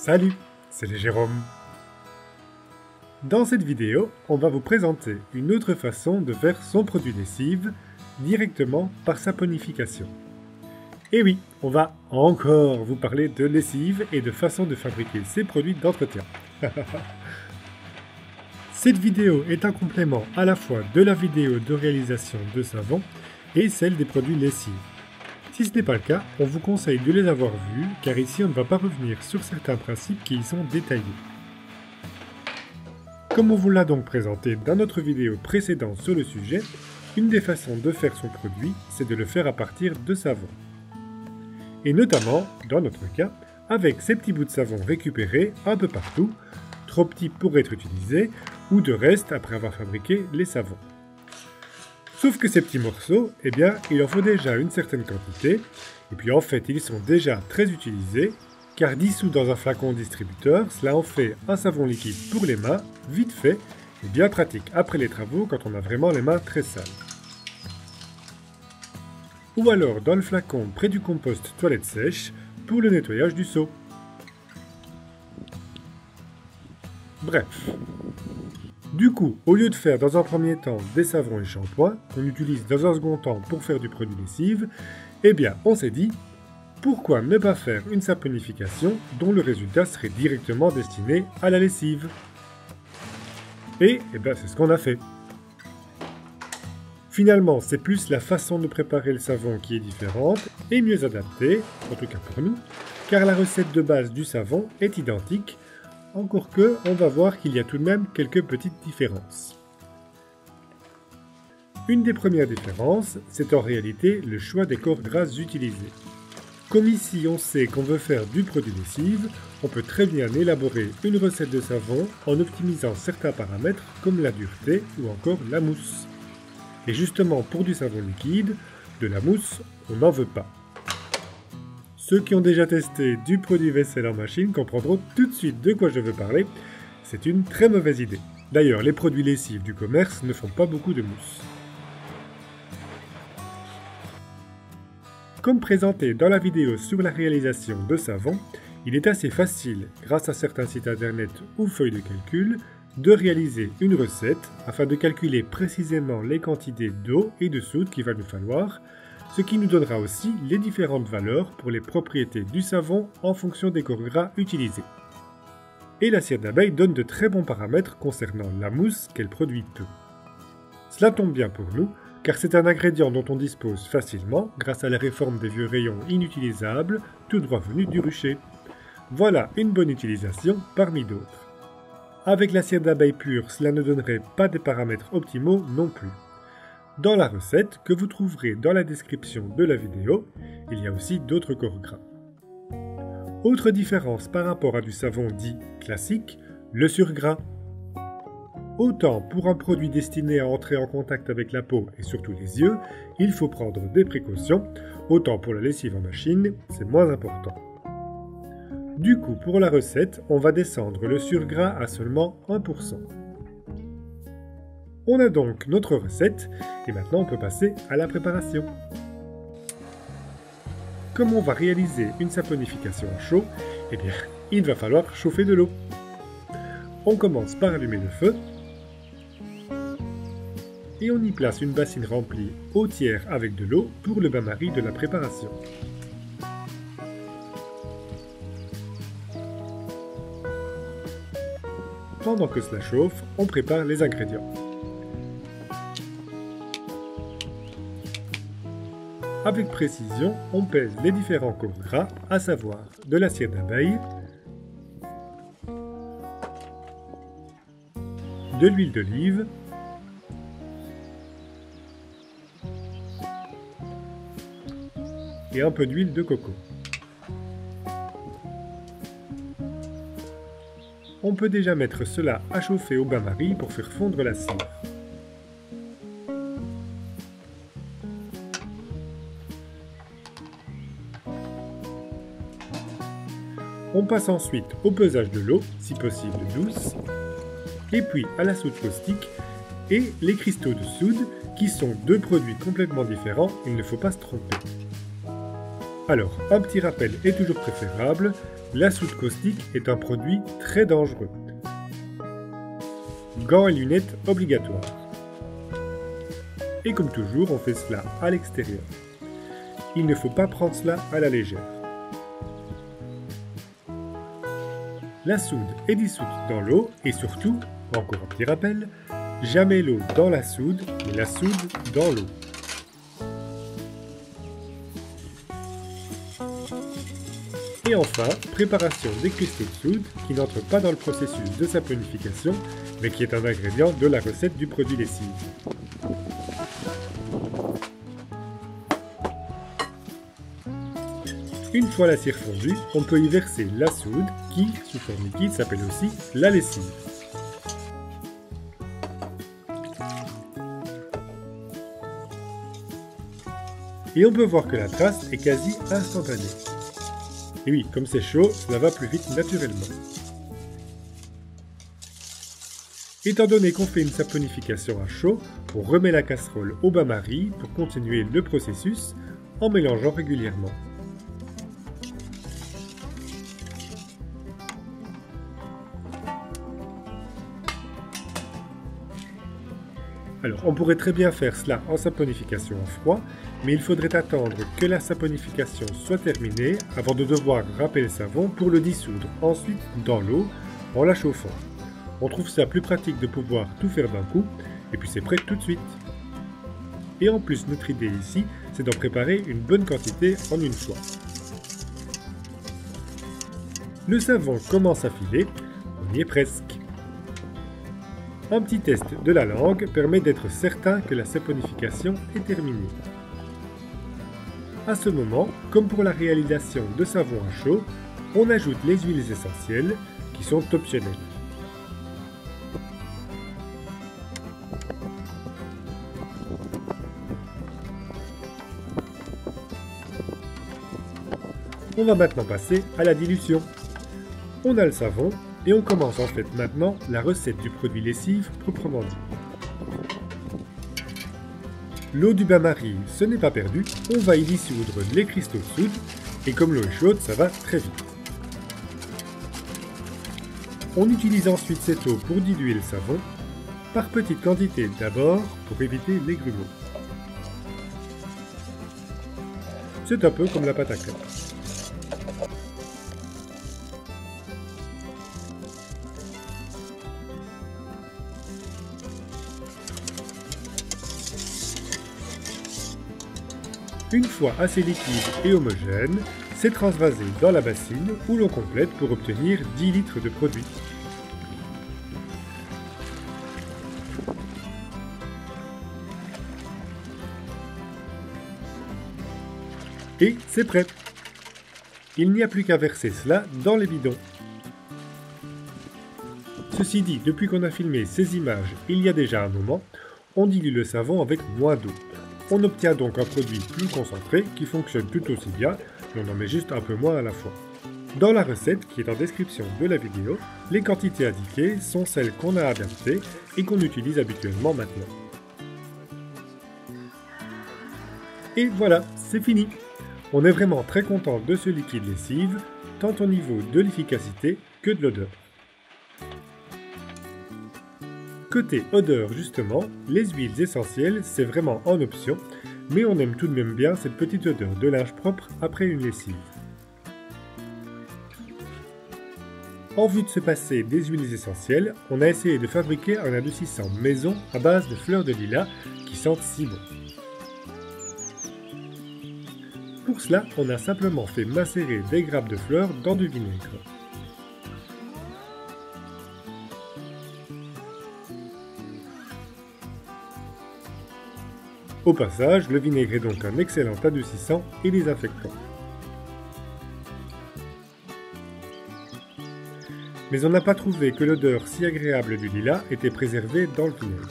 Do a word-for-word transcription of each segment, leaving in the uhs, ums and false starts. Salut, c'est les Jérômes. Dans cette vidéo, on va vous présenter une autre façon de faire son produit lessive directement par sa saponification. Et oui, on va encore vous parler de lessive et de façon de fabriquer ses produits d'entretien. Cette vidéo est un complément à la fois de la vidéo de réalisation de savon et celle des produits lessive. Si ce n'est pas le cas, on vous conseille de les avoir vus, car ici on ne va pas revenir sur certains principes qui y sont détaillés. Comme on vous l'a donc présenté dans notre vidéo précédente sur le sujet, une des façons de faire son produit, c'est de le faire à partir de savon. Et notamment, dans notre cas, avec ces petits bouts de savon récupérés un peu partout, trop petits pour être utilisés, ou de reste après avoir fabriqué les savons. Sauf que ces petits morceaux, eh bien, il en faut déjà une certaine quantité, et puis en fait, ils sont déjà très utilisés, car dissous dans un flacon distributeur, cela en fait un savon liquide pour les mains, vite fait, et bien pratique après les travaux quand on a vraiment les mains très sales. Ou alors dans le flacon près du compost toilette sèche, pour le nettoyage du seau. Bref. Du coup, au lieu de faire dans un premier temps des savons et shampoings, qu'on utilise dans un second temps pour faire du produit lessive, eh bien on s'est dit, pourquoi ne pas faire une saponification dont le résultat serait directement destiné à la lessive? Et eh bien c'est ce qu'on a fait. Finalement, c'est plus la façon de préparer le savon qui est différente et mieux adaptée, en tout cas pour nous, car la recette de base du savon est identique. Encore que, on va voir qu'il y a tout de même quelques petites différences. Une des premières différences, c'est en réalité le choix des corps gras utilisés. Comme ici on sait qu'on veut faire du produit lessive, on peut très bien élaborer une recette de savon en optimisant certains paramètres comme la dureté ou encore la mousse. Et justement pour du savon liquide, de la mousse, on n'en veut pas. Ceux qui ont déjà testé du produit vaisselle en machine comprendront tout de suite de quoi je veux parler. C'est une très mauvaise idée. D'ailleurs, les produits lessives du commerce ne font pas beaucoup de mousse. Comme présenté dans la vidéo sur la réalisation de savon, il est assez facile, grâce à certains sites internet ou feuilles de calcul, de réaliser une recette afin de calculer précisément les quantités d'eau et de soude qu'il va nous falloir, ce qui nous donnera aussi les différentes valeurs pour les propriétés du savon en fonction des corps gras utilisés. Et la cire d'abeille donne de très bons paramètres concernant la mousse qu'elle produit peu. Cela tombe bien pour nous, car c'est un ingrédient dont on dispose facilement grâce à la réforme des vieux rayons inutilisables, tout droit venus du rucher. Voilà une bonne utilisation parmi d'autres. Avec la cire d'abeille pure, cela ne donnerait pas des paramètres optimaux non plus. Dans la recette, que vous trouverez dans la description de la vidéo, il y a aussi d'autres corps gras. Autre différence par rapport à du savon dit classique, le surgras. Autant pour un produit destiné à entrer en contact avec la peau et surtout les yeux, il faut prendre des précautions, autant pour la lessive en machine, c'est moins important. Du coup, pour la recette, on va descendre le surgras à seulement un pour cent. On a donc notre recette, et maintenant on peut passer à la préparation. Comme on va réaliser une saponification à chaud, eh bien, il va falloir chauffer de l'eau. On commence par allumer le feu, et on y place une bassine remplie au tiers avec de l'eau pour le bain-marie de la préparation. Pendant que cela chauffe, on prépare les ingrédients. Avec précision, on pèse les différents corps gras, à savoir de la cire d'abeille, de l'huile d'olive, et un peu d'huile de coco. On peut déjà mettre cela à chauffer au bain-marie pour faire fondre la cire. On passe ensuite au pesage de l'eau, si possible douce, et puis à la soude caustique et les cristaux de soude, qui sont deux produits complètement différents, il ne faut pas se tromper. Alors, un petit rappel est toujours préférable, la soude caustique est un produit très dangereux. Gants et lunettes obligatoires. Et comme toujours, on fait cela à l'extérieur. Il ne faut pas prendre cela à la légère. La soude est dissoute dans l'eau et surtout, encore un petit rappel, jamais l'eau dans la soude, mais la soude dans l'eau. Et enfin, préparation des cristaux de soude qui n'entrent pas dans le processus de sa planification, mais qui est un ingrédient de la recette du produit lessive. Une fois la cire fondue, on peut y verser la soude qui, sous forme liquide, s'appelle aussi la lessive. Et on peut voir que la trace est quasi instantanée. Et oui, comme c'est chaud, cela va plus vite naturellement. Étant donné qu'on fait une saponification à chaud, on remet la casserole au bain-marie pour continuer le processus en mélangeant régulièrement. Alors, on pourrait très bien faire cela en saponification en froid, mais il faudrait attendre que la saponification soit terminée avant de devoir râper le savon pour le dissoudre ensuite dans l'eau en la chauffant. On trouve ça plus pratique de pouvoir tout faire d'un coup, et puis c'est prêt tout de suite. Et en plus, notre idée ici, c'est d'en préparer une bonne quantité en une fois. Le savon commence à filer, on y est presque. Un petit test de la langue permet d'être certain que la saponification est terminée. À ce moment, comme pour la réalisation de savon à chaud, on ajoute les huiles essentielles qui sont optionnelles. On va maintenant passer à la dilution. On a le savon. Et on commence en fait maintenant la recette du produit lessive proprement dit. L'eau du bain-marie, ce n'est pas perdu, on va y dissoudre les cristaux de soude, et comme l'eau est chaude, ça va très vite. On utilise ensuite cette eau pour diluer le savon, par petite quantité d'abord, pour éviter les grumeaux. C'est un peu comme la pâte à crêpes. Une fois assez liquide et homogène, c'est transvasé dans la bassine où l'on complète pour obtenir dix litres de produit. Et c'est prêt! Il n'y a plus qu'à verser cela dans les bidons. Ceci dit, depuis qu'on a filmé ces images il y a déjà un moment, on dilue le savon avec moins d'eau. On obtient donc un produit plus concentré qui fonctionne tout aussi bien, mais on en met juste un peu moins à la fois. Dans la recette qui est en description de la vidéo, les quantités indiquées sont celles qu'on a adaptées et qu'on utilise habituellement maintenant. Et voilà, c'est fini! On est vraiment très content de ce liquide lessive, tant au niveau de l'efficacité que de l'odeur. Côté odeur justement, les huiles essentielles c'est vraiment en option, mais on aime tout de même bien cette petite odeur de linge propre après une lessive. En vue de se passer des huiles essentielles, on a essayé de fabriquer un adoucissant maison à base de fleurs de lilas qui sentent si bon. Pour cela, on a simplement fait macérer des grappes de fleurs dans du vinaigre. Au passage, le vinaigre est donc un excellent adoucissant et désinfectant. Mais on n'a pas trouvé que l'odeur si agréable du lilas était préservée dans le vinaigre.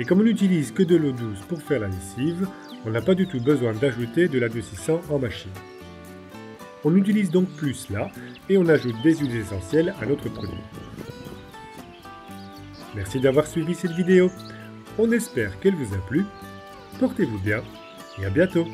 Et comme on n'utilise que de l'eau douce pour faire la lessive, on n'a pas du tout besoin d'ajouter de l'adoucissant en machine. On utilise donc plus cela et on ajoute des huiles essentielles à notre produit. Merci d'avoir suivi cette vidéo. On espère qu'elle vous a plu. Portez-vous bien et à bientôt!